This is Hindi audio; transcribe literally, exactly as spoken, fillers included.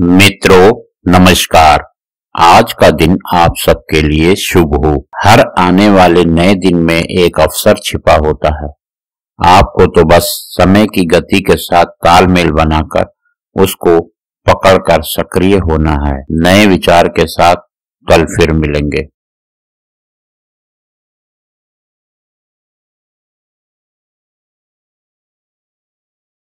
मित्रों नमस्कार। आज का दिन आप सबके लिए शुभ हो। हर आने वाले नए दिन में एक अवसर छिपा होता है। आपको तो बस समय की गति के साथ तालमेल बनाकर उसको पकड़कर सक्रिय होना है। नए विचार के साथ कल फिर मिलेंगे।